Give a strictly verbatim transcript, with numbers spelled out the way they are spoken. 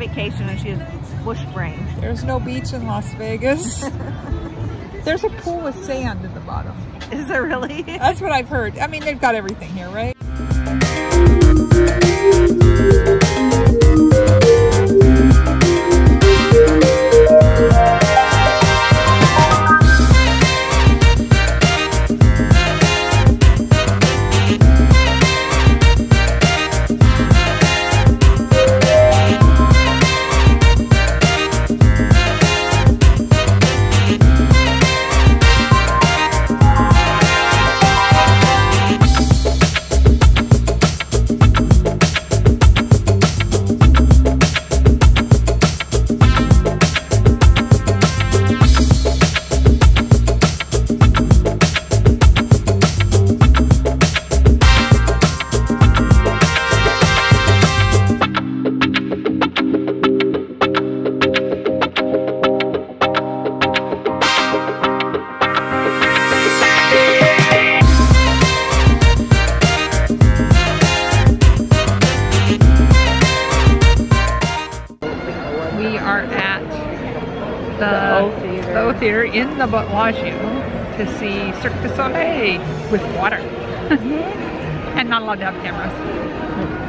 on vacation and she has bush brain. There's no beach in Las Vegas. There's a pool with sand at the bottom. Is there really? That's what I've heard. I mean, they've got everything here, right? Theater in the Washroom to see Cirque du Soleil with water. And not allowed to have cameras.